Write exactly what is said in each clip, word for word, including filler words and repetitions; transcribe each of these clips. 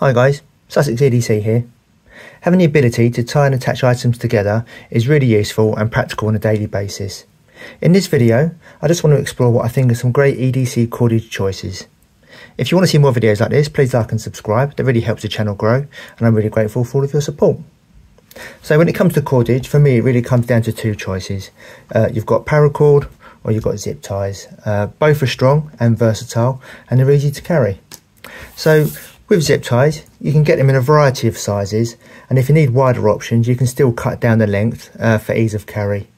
Hi guys, Sussex E D C here. Having the ability to tie and attach items together is really useful and practical on a daily basis. In this video, I just want to explore what I think are some great E D C cordage choices. If you want to see more videos like this, please like and subscribe. That really helps the channel grow and I'm really grateful for all of your support. So when it comes to cordage, for me it really comes down to two choices. Uh, you've got paracord or you've got zip ties. Uh, both are strong and versatile and they're easy to carry. So with zip ties, you can get them in a variety of sizes, and if you need wider options you can still cut down the length uh, for ease of carry.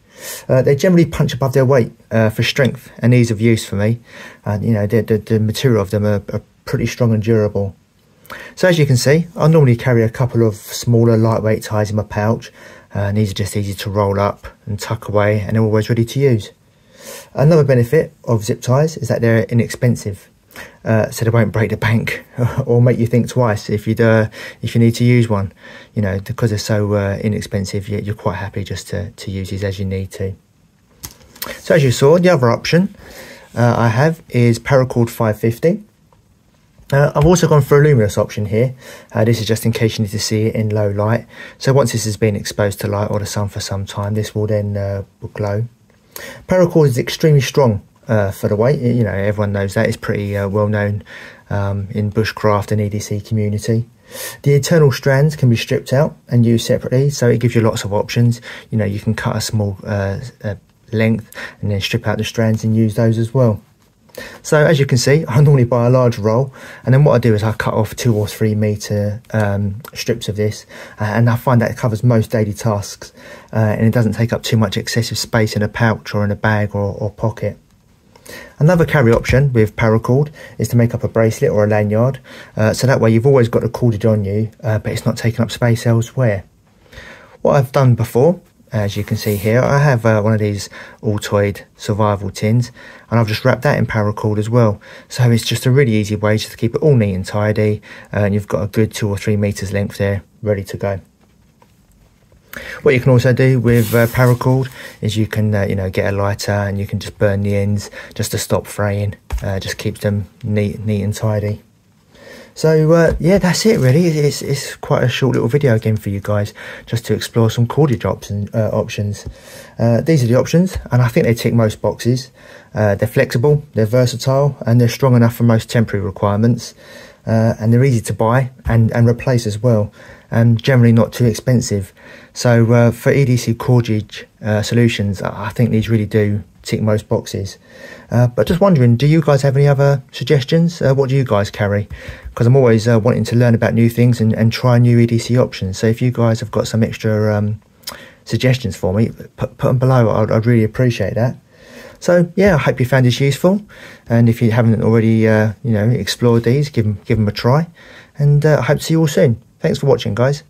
Uh, they generally punch above their weight uh, for strength and ease of use for me, and you know the, the, the material of them are, are pretty strong and durable. So as you can see, I normally carry a couple of smaller lightweight ties in my pouch, uh, and these are just easy to roll up and tuck away and they're always ready to use. Another benefit of zip ties is that they're inexpensive. Uh, so they won't break the bank or make you think twice if you uh, if you need to use one. You know, because they're so uh, inexpensive, you're quite happy just to, to use these as you need to. So as you saw, the other option uh, I have is paracord five fifty. Uh, I've also gone for a luminous option here. Uh, this is just in case you need to see it in low light. So once this has been exposed to light or the sun for some time, this will then uh, will glow. Paracord is extremely strong. Uh, for the weight, you know, everyone knows that. It's pretty uh, well known um, in bushcraft and E D C community. The internal strands can be stripped out and used separately, so it gives you lots of options. You know, you can cut a small uh, uh, length and then strip out the strands and use those as well. So as you can see, I normally buy a large roll, and then what I do is I cut off two or three metre um, strips of this, and I find that it covers most daily tasks uh, and it doesn't take up too much excessive space in a pouch or in a bag or, or pocket. Another carry option with paracord is to make up a bracelet or a lanyard, uh, so that way you've always got the cordage on you, uh, but it's not taking up space elsewhere. What I've done before, as you can see here, I have uh, one of these Altoid survival tins, and I've just wrapped that in paracord as well. So it's just a really easy way just to keep it all neat and tidy, uh, and you've got a good two or three meters length there ready to go. What you can also do with uh, paracord is you can uh, you know, get a lighter and you can just burn the ends just to stop fraying. Uh, just keeps them neat neat and tidy. So uh, yeah, that's it really. It's, it's quite a short little video again for you guys, just to explore some cordage option, uh, options. Uh, these are the options and I think they tick most boxes. Uh, they're flexible, they're versatile and they're strong enough for most temporary requirements. Uh, and they're easy to buy and, and replace as well, and generally not too expensive. So uh, for E D C cordage uh, solutions, I think these really do tick most boxes. Uh, but just wondering, do you guys have any other suggestions? Uh, what do you guys carry? Because I'm always uh, wanting to learn about new things and, and try new E D C options. So if you guys have got some extra um, suggestions for me, put, put them below. I'd, I'd really appreciate that. So yeah, I hope you found this useful, and if you haven't already, uh, you know, explored these, give them, give them a try, and uh, I hope to see you all soon. Thanks for watching, guys.